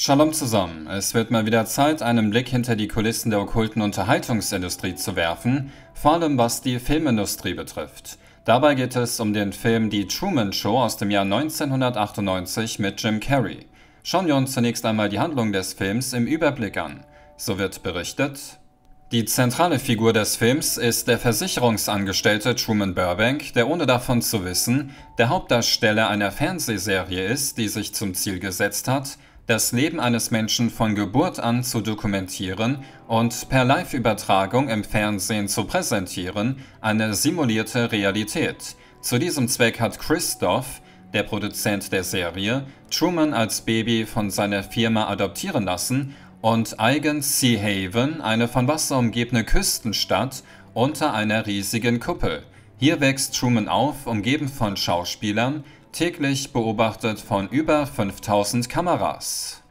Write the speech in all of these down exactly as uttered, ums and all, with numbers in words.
Shalom zusammen, es wird mal wieder Zeit, einen Blick hinter die Kulissen der okkulten Unterhaltungsindustrie zu werfen, vor allem was die Filmindustrie betrifft. Dabei geht es um den Film Die Truman Show aus dem Jahr neunzehnhundertachtundneunzig mit Jim Carrey. Schauen wir uns zunächst einmal die Handlung des Films im Überblick an. So wird berichtet: Die zentrale Figur des Films ist der Versicherungsangestellte Truman Burbank, der ohne davon zu wissen, der Hauptdarsteller einer Fernsehserie ist, die sich zum Ziel gesetzt hat, das Leben eines Menschen von Geburt an zu dokumentieren und per Live-Übertragung im Fernsehen zu präsentieren, eine simulierte Realität. Zu diesem Zweck hat Christof, der Produzent der Serie, Truman als Baby von seiner Firma adoptieren lassen und eigens Seahaven, eine von Wasser umgebene Küstenstadt, unter einer riesigen Kuppel. Hier wächst Truman auf, umgeben von Schauspielern, täglich beobachtet von über fünftausend Kameras.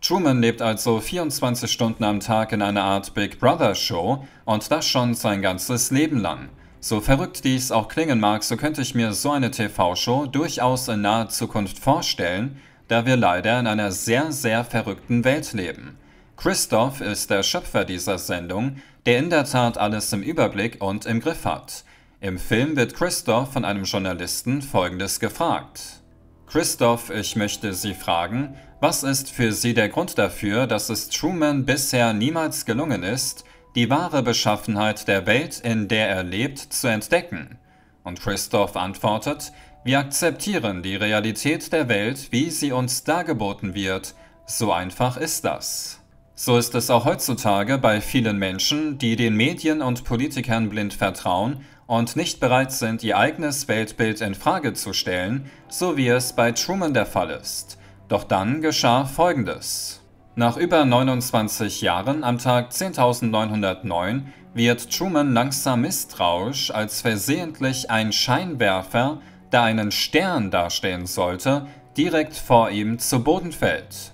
Truman lebt also vierundzwanzig Stunden am Tag in einer Art Big Brother Show und das schon sein ganzes Leben lang. So verrückt dies auch klingen mag, so könnte ich mir so eine T V-Show durchaus in naher Zukunft vorstellen, da wir leider in einer sehr, sehr verrückten Welt leben. Christof ist der Schöpfer dieser Sendung, der in der Tat alles im Überblick und im Griff hat. Im Film wird Christof von einem Journalisten Folgendes gefragt: Christof, ich möchte Sie fragen, was ist für Sie der Grund dafür, dass es Truman bisher niemals gelungen ist, die wahre Beschaffenheit der Welt, in der er lebt, zu entdecken? Und Christof antwortet: Wir akzeptieren die Realität der Welt, wie sie uns dargeboten wird. So einfach ist das. So ist es auch heutzutage bei vielen Menschen, die den Medien und Politikern blind vertrauen und nicht bereit sind, ihr eigenes Weltbild in Frage zu stellen, so wie es bei Truman der Fall ist. Doch dann geschah Folgendes. Nach über neunundzwanzig Jahren, am Tag zehntausendneunhundertneun, wird Truman langsam misstrauisch, als versehentlich ein Scheinwerfer, der einen Stern darstellen sollte, direkt vor ihm zu Boden fällt.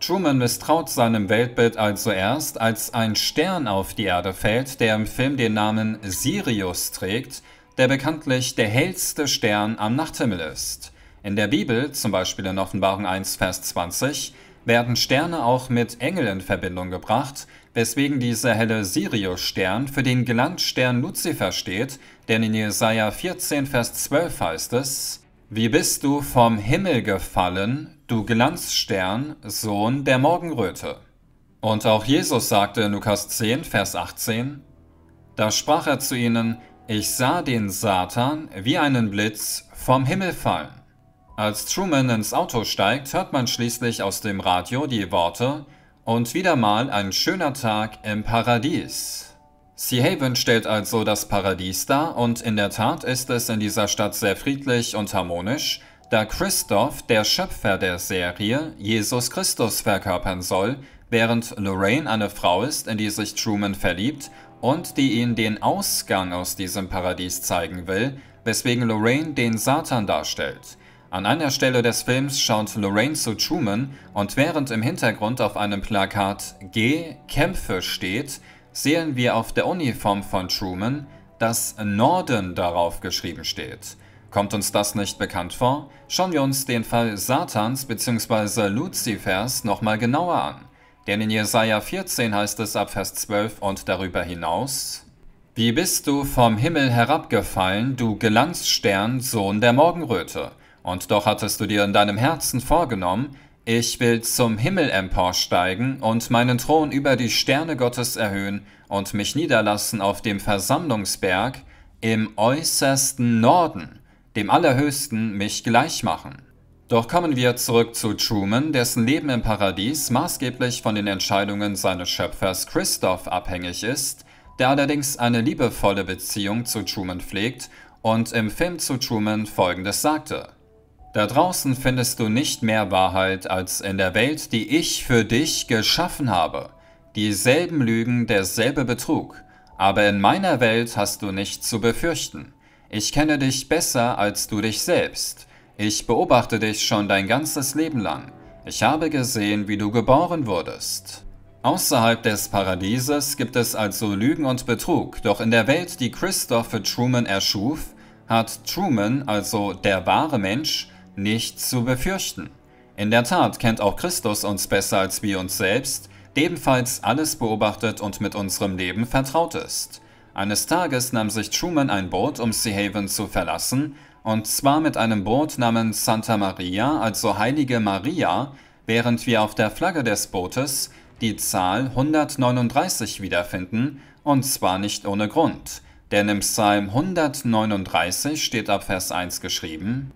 Truman misstraut seinem Weltbild also erst, als ein Stern auf die Erde fällt, der im Film den Namen Sirius trägt, der bekanntlich der hellste Stern am Nachthimmel ist. In der Bibel, zum Beispiel in Offenbarung eins, Vers zwanzig, werden Sterne auch mit Engeln in Verbindung gebracht, weswegen dieser helle Sirius-Stern für den Glanzstern Luzifer steht, denn in Jesaja vierzehn, Vers zwölf heißt es: Wie bist du vom Himmel gefallen, du Glanzstern, Sohn der Morgenröte? Und auch Jesus sagte in Lukas zehn, Vers achtzehn: Da sprach er zu ihnen, ich sah den Satan wie einen Blitz vom Himmel fallen. Als Truman ins Auto steigt, hört man schließlich aus dem Radio die Worte: Und wieder mal ein schöner Tag im Paradies. Seahaven stellt also das Paradies dar und in der Tat ist es in dieser Stadt sehr friedlich und harmonisch, da Christof, der Schöpfer der Serie, Jesus Christus verkörpern soll, während Lorraine eine Frau ist, in die sich Truman verliebt und die ihn den Ausgang aus diesem Paradies zeigen will, weswegen Lorraine den Satan darstellt. An einer Stelle des Films schaut Lorraine zu Truman und während im Hintergrund auf einem Plakat G. Kämpfe steht, sehen wir auf der Uniform von Truman, dass Norden darauf geschrieben steht. Kommt uns das nicht bekannt vor? Schauen wir uns den Fall Satans bzw. Luzifers nochmal genauer an. Denn in Jesaja vierzehn heißt es ab Vers zwölf und darüber hinaus: Wie bist du vom Himmel herabgefallen, du Glanzstern, Sohn der Morgenröte? Und doch hattest du dir in deinem Herzen vorgenommen, ich will zum Himmel emporsteigen und meinen Thron über die Sterne Gottes erhöhen und mich niederlassen auf dem Versammlungsberg im äußersten Norden, dem Allerhöchsten mich gleich machen. Doch kommen wir zurück zu Truman, dessen Leben im Paradies maßgeblich von den Entscheidungen seines Schöpfers Christof abhängig ist, der allerdings eine liebevolle Beziehung zu Truman pflegt und im Film zu Truman Folgendes sagte: Da draußen findest du nicht mehr Wahrheit als in der Welt, die ich für dich geschaffen habe. Dieselben Lügen, derselbe Betrug. Aber in meiner Welt hast du nichts zu befürchten. Ich kenne dich besser als du dich selbst. Ich beobachte dich schon dein ganzes Leben lang. Ich habe gesehen, wie du geboren wurdest. Außerhalb des Paradieses gibt es also Lügen und Betrug, doch in der Welt, die Christof für Truman erschuf, hat Truman, also der wahre Mensch, nichts zu befürchten. In der Tat kennt auch Christus uns besser als wir uns selbst, der ebenfalls alles beobachtet und mit unserem Leben vertraut ist. Eines Tages nahm sich Truman ein Boot, um Seahaven zu verlassen, und zwar mit einem Boot namens Santa Maria, also Heilige Maria, während wir auf der Flagge des Bootes die Zahl hundertneununddreißig wiederfinden, und zwar nicht ohne Grund, denn im Psalm hundertneununddreißig steht ab Vers eins geschrieben: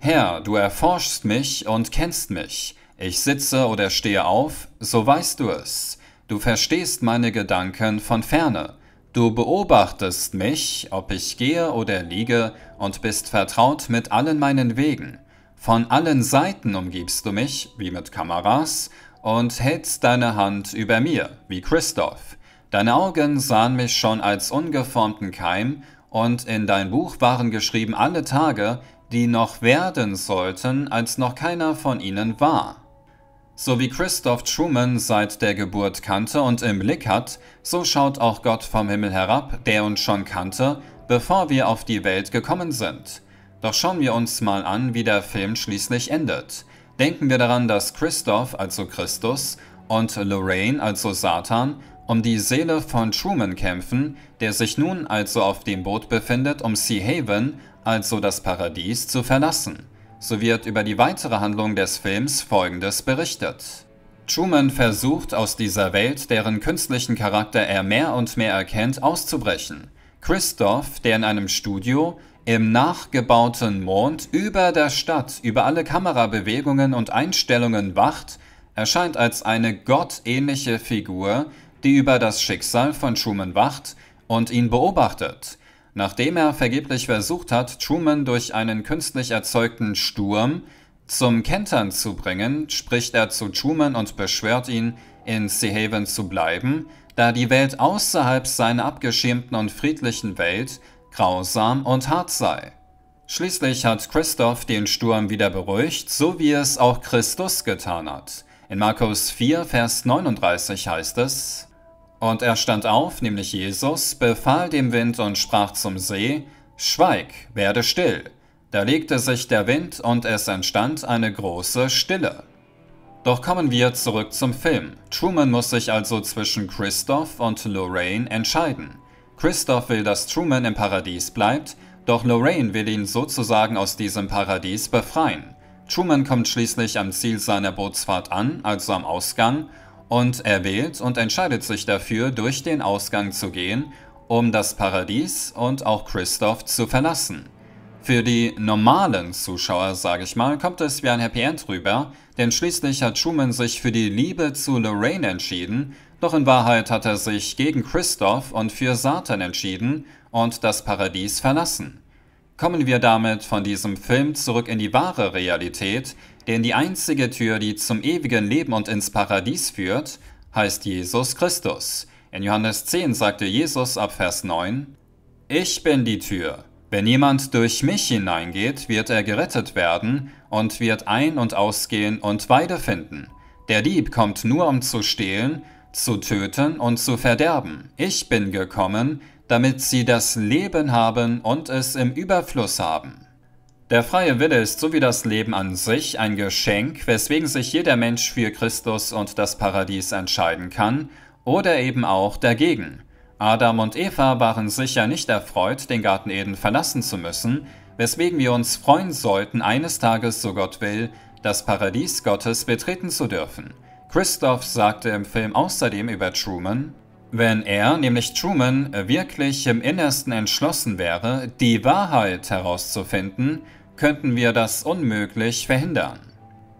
Herr, du erforschst mich und kennst mich. Ich sitze oder stehe auf, so weißt du es. Du verstehst meine Gedanken von ferne. Du beobachtest mich, ob ich gehe oder liege, und bist vertraut mit allen meinen Wegen. Von allen Seiten umgibst du mich, wie mit Kameras, und hältst deine Hand über mir, wie Christof. Deine Augen sahen mich schon als ungeformten Keim, und in dein Buch waren geschrieben alle Tage, die noch werden sollten, als noch keiner von ihnen war. So wie Christoph Truman seit der Geburt kannte und im Blick hat, so schaut auch Gott vom Himmel herab, der uns schon kannte, bevor wir auf die Welt gekommen sind. Doch schauen wir uns mal an, wie der Film schließlich endet. Denken wir daran, dass Christoph, also Christus, und Lorraine, also Satan, um die Seele von Truman kämpfen, der sich nun also auf dem Boot befindet, um Seahaven, also das Paradies, zu verlassen. So wird über die weitere Handlung des Films Folgendes berichtet. Truman versucht, aus dieser Welt, deren künstlichen Charakter er mehr und mehr erkennt, auszubrechen. Christoph, der in einem Studio im nachgebauten Mond über der Stadt über alle Kamerabewegungen und Einstellungen wacht, erscheint als eine gottähnliche Figur, die über das Schicksal von Truman wacht und ihn beobachtet. Nachdem er vergeblich versucht hat, Truman durch einen künstlich erzeugten Sturm zum Kentern zu bringen, spricht er zu Truman und beschwört ihn, in Seahaven zu bleiben, da die Welt außerhalb seiner abgeschirmten und friedlichen Welt grausam und hart sei. Schließlich hat Christoph den Sturm wieder beruhigt, so wie es auch Christus getan hat. In Markus vier, Vers neununddreißig heißt es: Und er stand auf, nämlich Jesus, befahl dem Wind und sprach zum See: Schweig, werde still. Da legte sich der Wind und es entstand eine große Stille. Doch kommen wir zurück zum Film. Truman muss sich also zwischen Christoph und Lorraine entscheiden. Christoph will, dass Truman im Paradies bleibt, doch Lorraine will ihn sozusagen aus diesem Paradies befreien. Truman kommt schließlich am Ziel seiner Bootsfahrt an, also am Ausgang, und er wählt und entscheidet sich dafür, durch den Ausgang zu gehen, um das Paradies und auch Christoph zu verlassen. Für die normalen Zuschauer, sage ich mal, kommt es wie ein Happy End rüber, denn schließlich hat Truman sich für die Liebe zu Lorraine entschieden, doch in Wahrheit hat er sich gegen Christoph und für Satan entschieden und das Paradies verlassen. Kommen wir damit von diesem Film zurück in die wahre Realität, denn die einzige Tür, die zum ewigen Leben und ins Paradies führt, heißt Jesus Christus. In Johannes zehn sagte Jesus ab Vers neun: Ich bin die Tür. Wenn jemand durch mich hineingeht, wird er gerettet werden und wird ein- und ausgehen und Weide finden. Der Dieb kommt nur, um zu stehlen, zu töten und zu verderben. Ich bin gekommen, damit sie das Leben haben und es im Überfluss haben. Der freie Wille ist sowie das Leben an sich ein Geschenk, weswegen sich jeder Mensch für Christus und das Paradies entscheiden kann oder eben auch dagegen. Adam und Eva waren sicher nicht erfreut, den Garten Eden verlassen zu müssen, weswegen wir uns freuen sollten, eines Tages, so Gott will, das Paradies Gottes betreten zu dürfen. Christoph sagte im Film außerdem über Truman: Wenn er, nämlich Truman, wirklich im Innersten entschlossen wäre, die Wahrheit herauszufinden, könnten wir das unmöglich verhindern.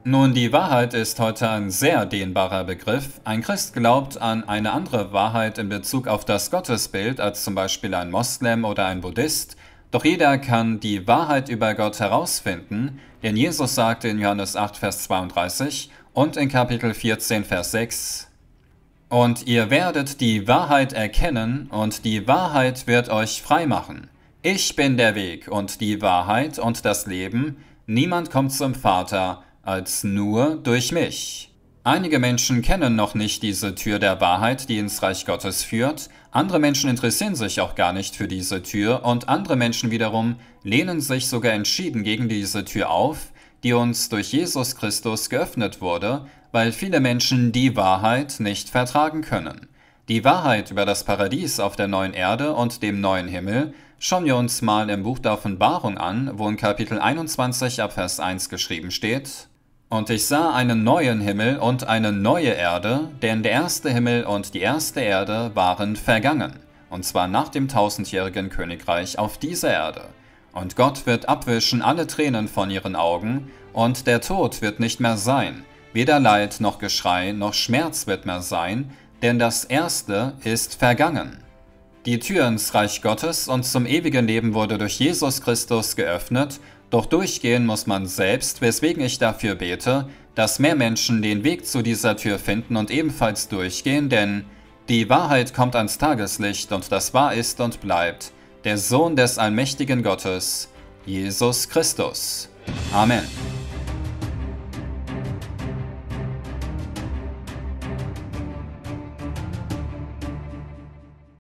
Nun, die Wahrheit ist heute ein sehr dehnbarer Begriff. Ein Christ glaubt an eine andere Wahrheit in Bezug auf das Gottesbild als zum Beispiel ein Moslem oder ein Buddhist. Doch jeder kann die Wahrheit über Gott herausfinden, denn Jesus sagte in Johannes acht, Vers zweiunddreißig und in Kapitel vierzehn, Vers sechs: Und ihr werdet die Wahrheit erkennen, und die Wahrheit wird euch frei machen. Ich bin der Weg und die Wahrheit und das Leben. Niemand kommt zum Vater als nur durch mich. Einige Menschen kennen noch nicht diese Tür der Wahrheit, die ins Reich Gottes führt. Andere Menschen interessieren sich auch gar nicht für diese Tür, und andere Menschen wiederum lehnen sich sogar entschieden gegen diese Tür auf, die uns durch Jesus Christus geöffnet wurde, weil viele Menschen die Wahrheit nicht vertragen können. Die Wahrheit über das Paradies auf der neuen Erde und dem neuen Himmel schauen wir uns mal im Buch der Offenbarung an, wo in Kapitel einundzwanzig ab Vers eins geschrieben steht: Und ich sah einen neuen Himmel und eine neue Erde, denn der erste Himmel und die erste Erde waren vergangen, und zwar nach dem tausendjährigen Königreich auf dieser Erde. Und Gott wird abwischen alle Tränen von ihren Augen, und der Tod wird nicht mehr sein, weder Leid noch Geschrei noch Schmerz wird mehr sein, denn das Erste ist vergangen. Die Tür ins Reich Gottes und zum ewigen Leben wurde durch Jesus Christus geöffnet. Doch durchgehen muss man selbst, weswegen ich dafür bete, dass mehr Menschen den Weg zu dieser Tür finden und ebenfalls durchgehen, denn die Wahrheit kommt ans Tageslicht und das wahr ist und bleibt, der Sohn des allmächtigen Gottes, Jesus Christus. Amen.